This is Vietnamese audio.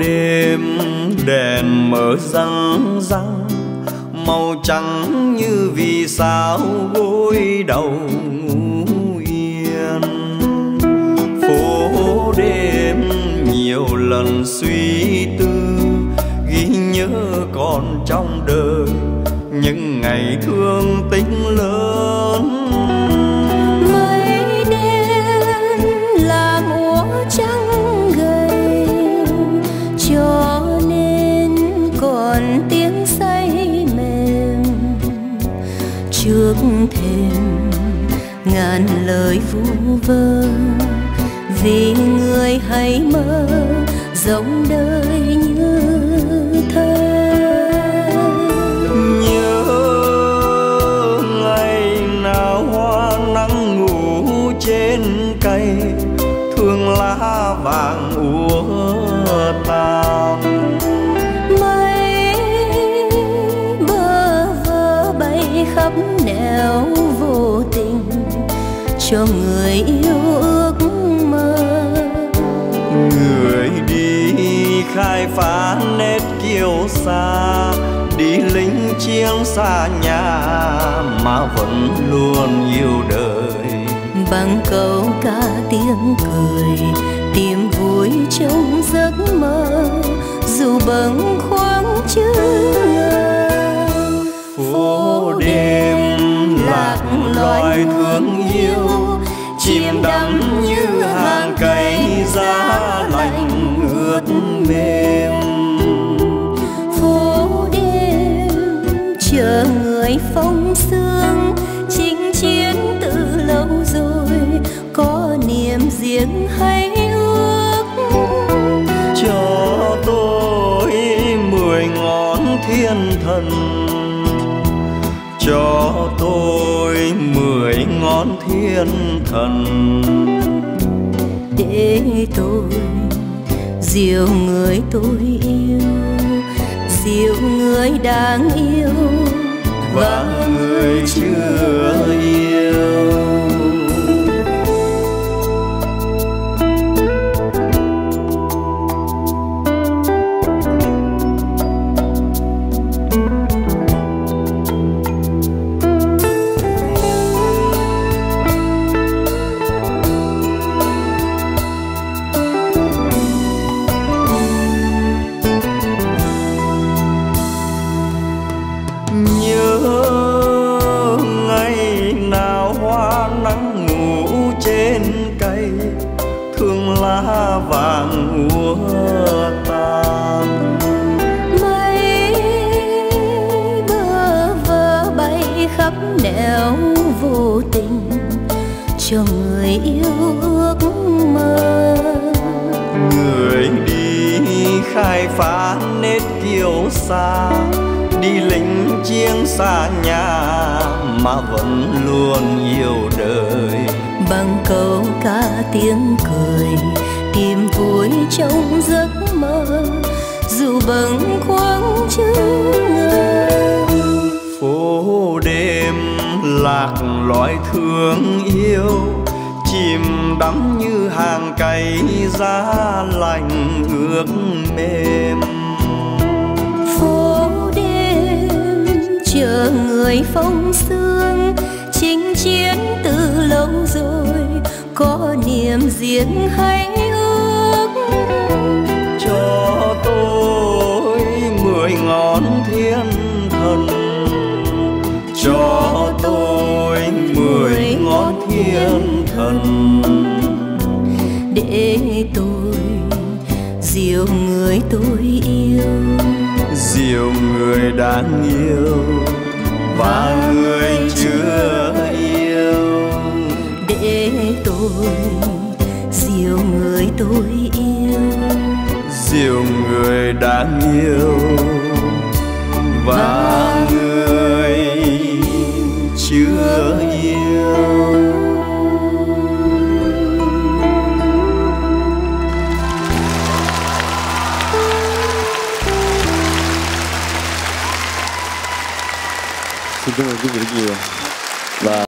Đêm đèn mở răng răng màu trắng như vì sao gối đầu ngủ yên. Phố đêm nhiều lần suy tư ghi nhớ còn trong đời những ngày thương tính lớn. Mấy đêm là múa trắng tiếng say mềm trước thềm ngàn lời vu vơ vì người hãy mơ giống đời như thơ. Nhớ ngày nào hoa nắng ngủ trên cây thương lá vàng úa tàn. Khắp nẻo vô tình cho người yêu ước mơ. Người đi khai phá nét kiêu sa, đi lính chiến xa nhà mà vẫn luôn yêu đời. Bằng câu ca tiếng cười tìm vui trong giấc mơ dù bâng khuâng chưa ngờ. Phố đêm lạc loài thương yêu chìm đắm như hàng cây giá lạnh ướt mềm. Phố đêm chờ người phong sương chinh chiến từ lâu rồi có niềm riêng hay ước. Cho tôi 10 ngón thiên thần, cho tôi 10 ngón thiên thần để tôi dìu người tôi yêu, dìu người đang yêu và người chưa yêu. Vàng úa tàn mây bơ vơ bay khắp nẻo vô tình cho người yêu ước mơ. Người đi khai phá nét kiêu sa, đi lính chiến xa nhà mà vẫn luôn yêu đời. Bằng câu ca tiếng cười tìm vui trong giấc mơ dù bâng khuâng chưa ngờ. Phố đêm lạc loài thương yêu chìm đắm như hàng cây giá lạnh ướt mềm. Phố đêm chờ người phong sương chinh chiến từ lâu rồi có niềm riêng hay. Cho tôi 10 ngón thiên thần, cho tôi 10 ngón thiên thần để tôi dìu người tôi yêu, dìu người đang yêu và người chưa yêu. Để tôi dìu người tôi yêu, dìu người đang yêu và người Xin cảm ơn quý vị rất nhiều. Và